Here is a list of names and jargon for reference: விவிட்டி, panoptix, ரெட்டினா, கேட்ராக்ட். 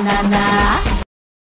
தன